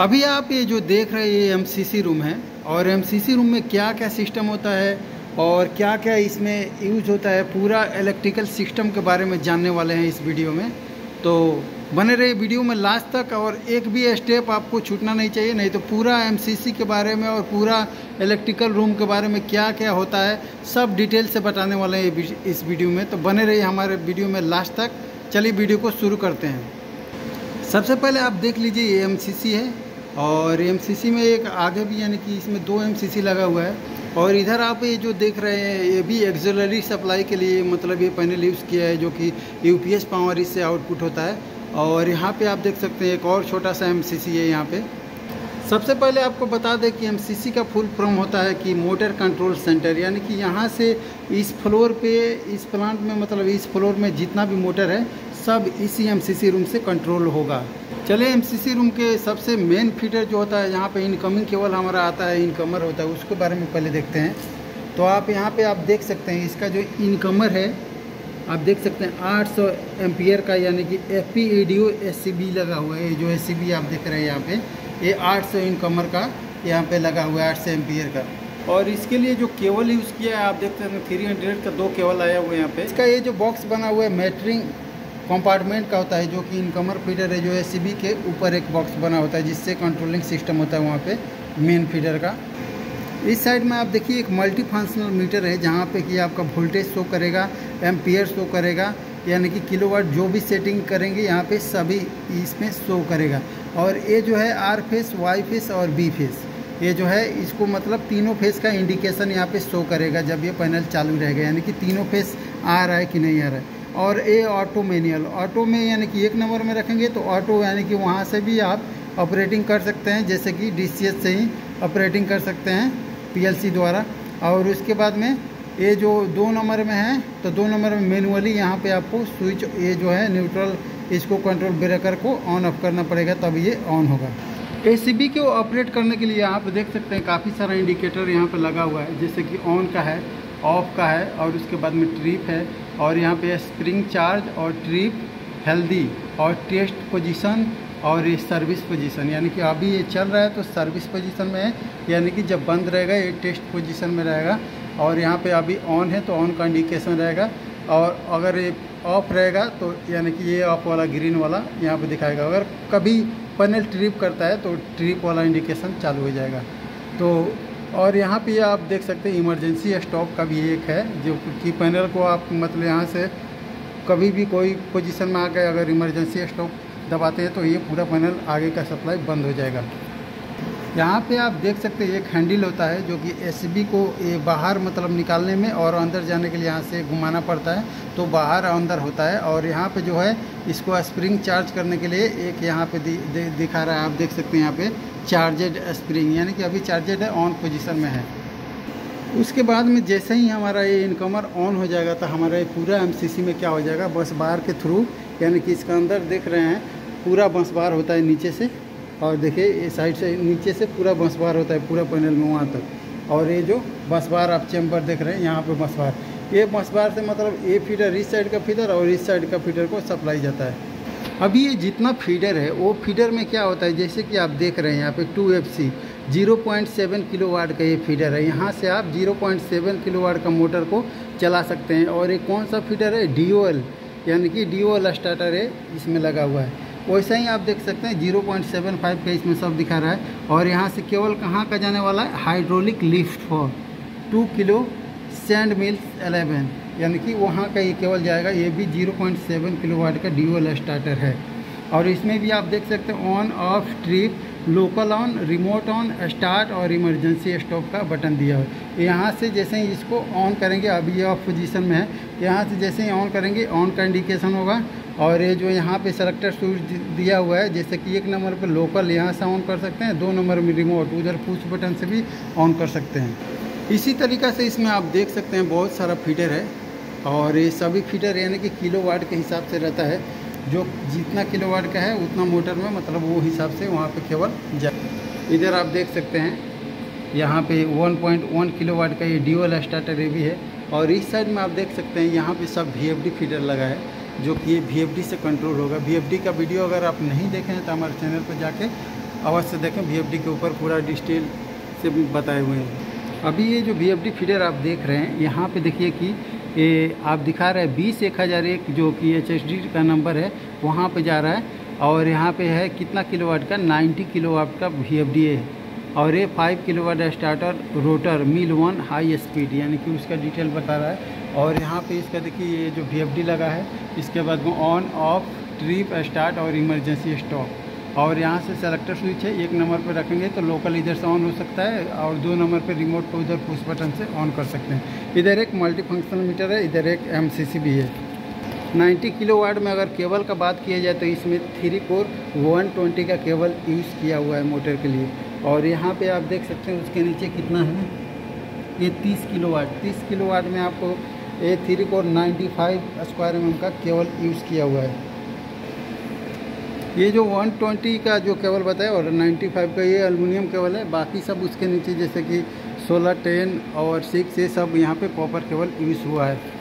अभी आप ये जो देख रहे हैं ये एमसीसी रूम है, और एमसीसी रूम में क्या क्या सिस्टम होता है और क्या क्या इसमें यूज होता है, पूरा इलेक्ट्रिकल सिस्टम के बारे में जानने वाले हैं इस वीडियो में। तो बने रहे वीडियो में लास्ट तक, और एक भी स्टेप आपको छूटना नहीं चाहिए, नहीं तो पूरा एमसीसी के बारे में और पूरा इलेक्ट्रिकल रूम के बारे में क्या क्या होता है सब डिटेल से बताने वाले हैं इस वीडियो में। तो बने रहिए हमारे वीडियो में लास्ट तक। चलिए वीडियो को शुरू करते हैं। सबसे पहले आप देख लीजिए ये एमसीसी है, और एमसीसी में एक आगे भी यानी कि इसमें दो एमसीसी लगा हुआ है, और इधर आप ये जो देख रहे हैं ये भी एक्सिलरी सप्लाई के लिए मतलब ये पैनल यूज़ किया है जो कि यूपीएस पावर इससे आउटपुट होता है। और यहाँ पे आप देख सकते हैं एक और छोटा सा एमसीसी है यहाँ पे। सबसे पहले आपको बता दें कि एमसीसी का फुल फॉर्म होता है कि मोटर कंट्रोल सेंटर, यानी कि यहाँ से इस फ्लोर पे इस प्लांट में मतलब इस फ्लोर में जितना भी मोटर है सब इसी एमसीसी रूम से कंट्रोल होगा। चले एमसीसी रूम के सबसे मेन फीचर जो होता है, यहाँ पे इनकमिंग केबल हमारा आता है, इनकमर होता है, उसके बारे में पहले देखते हैं। तो आप यहाँ पर आप देख सकते हैं इसका जो इनकमर है आप देख सकते हैं 800 एम्पियर का यानी कि FPADO SCB लगा हुआ है। ये जो SCB आप देख रहे हैं यहाँ पे ये 800 इनकमर का यहाँ पे लगा हुआ है 800 एम्पियर का। और इसके लिए जो केबल यूज़ किया है आप देख सकते हैं 300 का दो केबल आया हुआ है यहाँ पे। इसका ये जो बॉक्स बना हुआ है मैटरिंग कंपार्टमेंट का होता है, जो कि इनकमर फीडर है जो SCB के ऊपर एक बॉक्स बना होता है जिससे कंट्रोलिंग सिस्टम होता है वहाँ पर मेन फीडर का। इस साइड में आप देखिए एक मल्टी फंक्शनल मीटर है जहाँ पे कि आपका वोल्टेज शो करेगा, एम्पियर शो करेगा, यानी कि किलोवाट जो भी सेटिंग करेंगे यहाँ पे सभी इसमें शो करेगा। और ये जो है R फेस Y फेस और B फेस ये जो है इसको मतलब तीनों फेस का इंडिकेशन यहाँ पे शो करेगा जब ये पैनल चालू रहेगा, यानी कि तीनों फेस आ रहा है कि नहीं आ रहा है। और ये ऑटो मैनुअल, ऑटो में यानी कि 1 नंबर में रखेंगे तो ऑटो यानी कि वहाँ से भी आप ऑपरेटिंग कर सकते हैं, जैसे कि DCS से ही ऑपरेटिंग कर सकते हैं PLC द्वारा। और उसके बाद में ये जो 2 नंबर में है तो 2 नंबर में मैनुअली यहाँ पे आपको स्विच ये जो है न्यूट्रल इसको कंट्रोल ब्रेकर को ऑन ऑफ करना पड़ेगा तब ये ऑन होगा। ACB को ऑपरेट करने के लिए यहाँ पे देख सकते हैं काफ़ी सारा इंडिकेटर यहाँ पे लगा हुआ है, जैसे कि ऑन का है, ऑफ का है, और उसके बाद में ट्रिप है, और यहाँ पर स्प्रिंग चार्ज और ट्रिप हेल्दी और टेस्ट पोजिशन और ये सर्विस पोजीशन, यानी कि अभी ये चल रहा है तो सर्विस पोजीशन में है, यानी कि जब बंद रहेगा ये टेस्ट पोजीशन में रहेगा। और यहाँ पे अभी ऑन है तो ऑन का इंडिकेशन रहेगा, और अगर ये ऑफ रहेगा तो यानी कि ये ऑफ वाला ग्रीन वाला यहाँ पे दिखाएगा। अगर कभी पैनल ट्रिप करता है तो ट्रिप वाला इंडिकेशन चालू हो जाएगा। तो और यहाँ पर आप देख सकते हैं इमरजेंसी स्टॉप का भी एक है जो कि पैनल को आप मतलब यहाँ से कभी भी कोई पोजीशन में आ गए अगर इमरजेंसी स्टॉप दबाते हैं तो ये पूरा पैनल आगे का सप्लाई बंद हो जाएगा। यहाँ पे आप देख सकते हैं एक हैंडल होता है जो कि SCB को ये बाहर मतलब निकालने में और अंदर जाने के लिए यहाँ से घुमाना पड़ता है तो बाहर अंदर होता है। और यहाँ पे जो है इसको स्प्रिंग चार्ज करने के लिए एक यहाँ पे दिखा रहा है, आप देख सकते हैं यहाँ पे चार्जेड स्प्रिंग, यानी कि अभी चार्जेड है, ऑन पोजिशन में है। उसके बाद में जैसे ही हमारा ये इनकमर ऑन हो जाएगा तो हमारा ये पूरा MCC में क्या हो जाएगा, बस बार के थ्रू, यानी कि इसका अंदर देख रहे हैं पूरा बंस बार होता है नीचे से, और देखिए ये साइड से नीचे से पूरा बंस बार होता है पूरा पैनल में वहाँ तक। और ये जो बंस बार आप चैम्बर देख रहे हैं यहाँ पे बंस बार, ये बंस बार से मतलब ये फीडर इस साइड का फीडर और इस साइड का फीडर को सप्लाई जाता है। अभी ये जितना फीडर है वो फीडर में क्या होता है, जैसे कि आप देख रहे हैं यहाँ पे 2FC 0.7 किलोवाट का ये फीडर है, यहाँ से आप 0.7 किलोवाट का मोटर को चला सकते हैं। और ये कौन सा फीडर है, DOL, यानी कि DOL स्टार्टर है इसमें लगा हुआ है। वैसा ही आप देख सकते हैं 0.75 का इसमें सब दिखा रहा है। और यहाँ से केवल कहाँ का जाने वाला है, hydraulic lift for 2 kilo sand mills 11, यानी कि वहाँ का ये केवल जाएगा। ये भी 0.7 किलोवाट का DOL स्टार्टर है। और इसमें भी आप देख सकते हैं on off trip, local on, remote on, start और इमरजेंसी स्टॉप का बटन दिया है। यहाँ से जैसे ही इसको ऑन करेंगे, अभी ये ऑफ पोजीशन में है, यहाँ से जैसे ही ऑन करेंगे ऑन का इंडिकेशन होगा। और ये जो यहाँ पे सेलेक्टर स्विच दिया हुआ है, जैसे कि 1 नंबर पे लोकल यहाँ से ऑन कर सकते हैं, 2 नंबर में रिमोट उधर पुश बटन से भी ऑन कर सकते हैं। इसी तरीक़े से इसमें आप देख सकते हैं बहुत सारा फीडर है, और ये सभी फीडर यानी कि किलोवाट के हिसाब से रहता है, जो जितना किलोवाट का है उतना मोटर में मतलब वो हिसाब से वहाँ पे केवल जाए। इधर आप देख सकते हैं यहाँ पे 1.1 किलोवाट का ये DOL स्टार्टर ये भी है। और इस साइड में आप देख सकते हैं यहाँ पे सब VFD फीडर लगा है, जो कि ये VFD से कंट्रोल होगा। VFD का वीडियो अगर आप नहीं देखें तो हमारे चैनल पर जाके अवश्य देखें। VFD के ऊपर पूरा डिटेल से बताए हुए हैं। अभी ये जो VFD फीडर आप देख रहे हैं, यहाँ पे देखिए कि आप दिखा रहे हैं 20-1001 जो कि HSD का नंबर है वहाँ पे जा रहा है, और यहाँ पे है कितना किलोवाट का, 90 किलोवाट का VFD है, और ये 5 kilowatt starter rotor mill 1 high speed, यानी कि उसका डिटेल बता रहा है। और यहाँ पे इसका देखिए ये जो VFD लगा है, इसके बाद वो ऑन ऑफ ट्रिप स्टार्ट और इमरजेंसी स्टॉप, और यहाँ से सेलेक्टर स्विच है, 1 नंबर पर रखेंगे तो लोकल इधर से ऑन हो सकता है, और 2 नंबर पर रिमोट को उधर पुश बटन से ऑन कर सकते हैं। इधर एक मल्टी फंक्शनल मीटर है, इधर एक MCC भी है। 90 किलोवाट में अगर केबल का बात किया जाए तो इसमें 3 कोर 120 का केबल यूज़ किया हुआ है मोटर के लिए, और यहाँ पे आप देख सकते हैं उसके नीचे कितना है, ये 30 किलोवाट। 30 किलोवाट में आपको ये 3 कोर 95 स्क्वायर एम एम का केबल यूज़ किया हुआ है। ये जो 120 का जो केबल बताया और 95 का ये एल्युमिनियम केबल है, बाकी सब उसके नीचे जैसे कि 16, 10 और 6 ये सब यहाँ पे कॉपर केबल यूज़ हुआ है।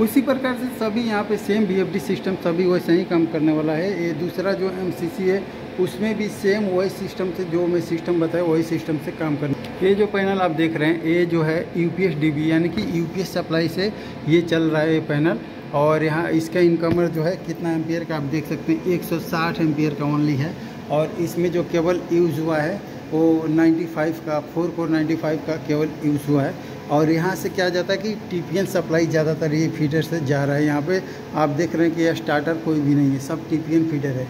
उसी प्रकार से सभी यहाँ पे सेम VFD सिस्टम सभी वैसे ही काम करने वाला है। ये दूसरा जो MCC है उसमें भी सेम वही सिस्टम से जो मैं सिस्टम बताया वही सिस्टम से काम करना। ये जो पैनल आप देख रहे हैं ये जो है UPS DB यानी कि UPS सप्लाई से ये चल रहा है ये पैनल, और यहाँ इसका इनकमर जो है कितना एम्पियर का आप देख सकते हैं, 160 एम्पियर का ओनली है, और इसमें जो केबल यूज़ हुआ है वो 95 का 4 कोर 95 का केबल यूज़ हुआ है। और यहाँ से क्या जाता है कि TPN सप्लाई ज़्यादातर ये फीडर से जा रहा है। यहाँ पे आप देख रहे हैं कि यह स्टार्टर कोई भी नहीं है, सब TPN फीडर है,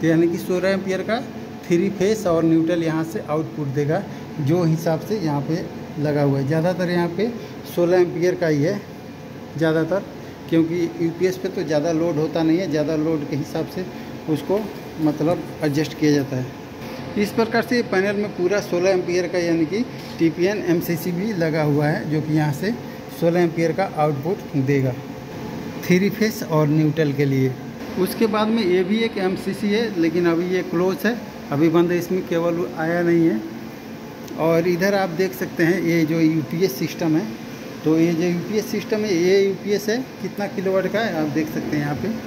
तो यानी कि 16 एम्पियर का 3 फेस और न्यूट्रल यहाँ से आउटपुट देगा, जो हिसाब से यहाँ पे लगा हुआ है। ज़्यादातर यहाँ पे 16 एम्पियर का ही है ज़्यादातर, क्योंकि UPS पे तो ज़्यादा लोड होता नहीं है, ज़्यादा लोड के हिसाब से उसको मतलब एडजस्ट किया जाता है। इस प्रकार से पैनल में पूरा 16 एम्पियर का यानी कि TPN MCC भी लगा हुआ है, जो कि यहाँ से 16 एम्पियर का आउटपुट देगा 3 फेस और न्यूट्रल के लिए। उसके बाद में ये भी एक MCC है, लेकिन अभी ये क्लोज है, अभी बंद है, इसमें केवल आया नहीं है। और इधर आप देख सकते हैं ये जो UPS सिस्टम है, तो ये जो UPS सिस्टम है ये UPS है, कितना किलोवाट का है आप देख सकते हैं यहाँ पर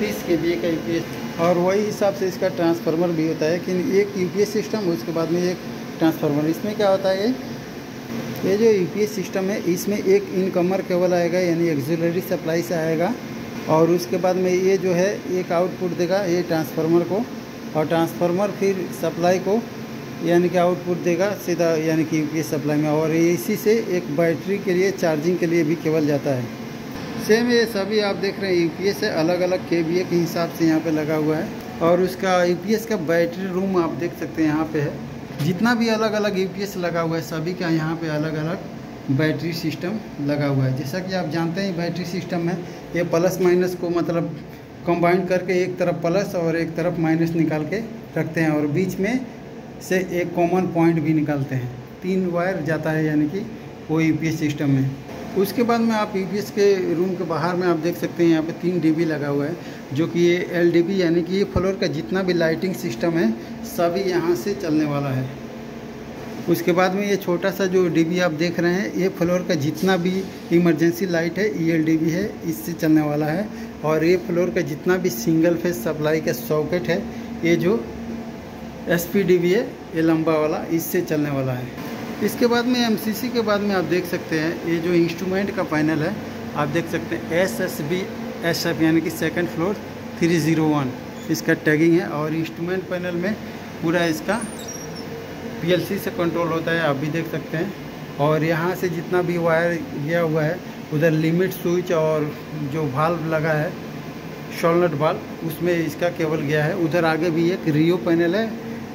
30 kVA का UPS, और वही हिसाब से इसका ट्रांसफार्मर भी होता है, कि एक UPS सिस्टम उसके बाद में एक ट्रांसफार्मर। इसमें क्या होता है ये जो UPS सिस्टम है इसमें एक इनकमर केबल आएगा यानी एक्सिलरी सप्लाई से आएगा, और उसके बाद में ये जो है एक आउटपुट देगा ये ट्रांसफार्मर को, और ट्रांसफार्मर फिर सप्लाई को यानी कि आउटपुट देगा सीधा यानी कि UPS सप्लाई में, और इसी से एक बैटरी के लिए चार्जिंग के लिए भी केबल जाता है। सेम ये सभी आप देख रहे हैं UPS है, अलग अलग KVA के हिसाब से यहाँ पे लगा हुआ है। और उसका UPS का बैटरी रूम आप देख सकते हैं यहाँ पे है, जितना भी अलग अलग UPS लगा हुआ है सभी का यहाँ पे अलग अलग बैटरी सिस्टम लगा हुआ है। जैसा कि आप जानते हैं बैटरी सिस्टम है, ये प्लस माइनस को मतलब कंबाइन करके एक तरफ प्लस और एक तरफ माइनस निकाल के रखते हैं, और बीच में से एक कॉमन पॉइंट भी निकालते हैं, 3 वायर जाता है यानी कि वो UPS सिस्टम में। उसके बाद में आप UPS के रूम के बाहर में आप देख सकते हैं यहाँ पे 3 DB लगा हुआ है, जो कि ये LDB यानी कि ये फ्लोर का जितना भी लाइटिंग सिस्टम है सभी यहाँ से चलने वाला है। उसके बाद में ये छोटा सा जो DB आप देख रहे हैं ये फ्लोर का जितना भी इमरजेंसी लाइट है ELDB है, इससे चलने वाला है। और ये फ्लोर का जितना भी सिंगल फेज सप्लाई का सॉकेट है ये जो SPDB है ये लंबा वाला, इससे चलने वाला है। इसके बाद में MCC के बाद में आप देख सकते हैं ये जो इंस्ट्रूमेंट का पैनल है आप देख सकते हैं SSB SF यानी कि 2nd floor 301 इसका टैगिंग है, और इंस्ट्रूमेंट पैनल में पूरा इसका PLC से कंट्रोल होता है आप भी देख सकते हैं। और यहाँ से जितना भी वायर गया हुआ है उधर लिमिट स्विच और जो वाल्व लगा है शॉर्ट वाल्व उसमें इसका केबल गया है। उधर आगे भी एक रियो पैनल है,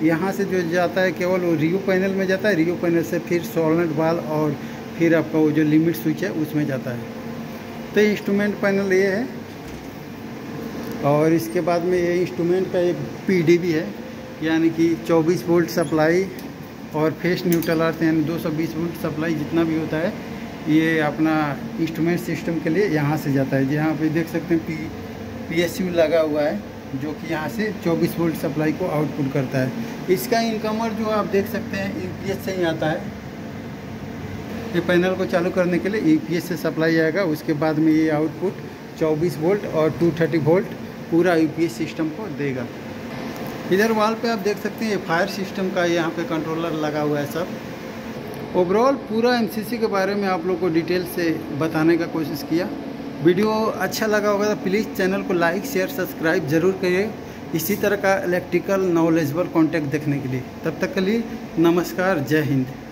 यहाँ से जो जाता है केवल वो रियो पैनल में जाता है, रियो पैनल से फिर सोलनट बाल और फिर आपका वो जो लिमिट स्विच है उसमें जाता है। तो इंस्ट्रूमेंट पैनल ये है, और इसके बाद में ये इंस्ट्रूमेंट का एक PDB है यानी कि 24 वोल्ट सप्लाई और फेस न्यूट्रल अर्थ यानी 220 वोल्ट सप्लाई जितना भी होता है ये अपना इंस्ट्रूमेंट सिस्टम के लिए यहाँ से जाता है। यहाँ पर देख सकते हैं PSU लगा हुआ है जो कि यहाँ से 24 वोल्ट सप्लाई को आउटपुट करता है। इसका इनकमर जो आप देख सकते हैं UPS से ही आता है, ये पैनल को चालू करने के लिए UPS से सप्लाई आएगा, उसके बाद में ये आउटपुट 24 वोल्ट और 230 वोल्ट पूरा UPS सिस्टम को देगा। इधर वाल पे आप देख सकते हैं ये फायर सिस्टम का यहाँ पे कंट्रोलर लगा हुआ है सब। ओवरऑल पूरा एमसीसी के बारे में आप लोग को डिटेल से बताने का कोशिश किया। वीडियो अच्छा लगा होगा तो प्लीज़ चैनल को लाइक शेयर सब्सक्राइब जरूर करिए इसी तरह का इलेक्ट्रिकल नॉलेजेबल कॉन्टेंट देखने के लिए। तब तक के लिए नमस्कार, जय हिंद।